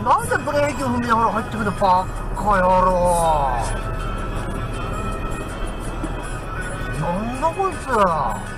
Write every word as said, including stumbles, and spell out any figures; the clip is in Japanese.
よ。なんでブレーキ踏みながら入ってくるバカ野郎。なんだこいつ。